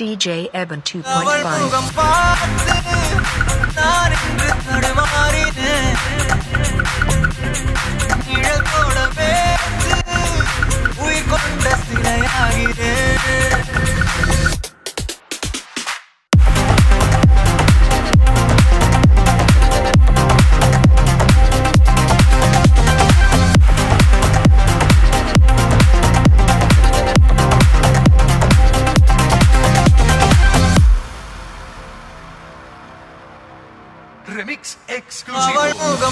DJ ABIN 2.5. Remix exclusive.